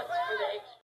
for the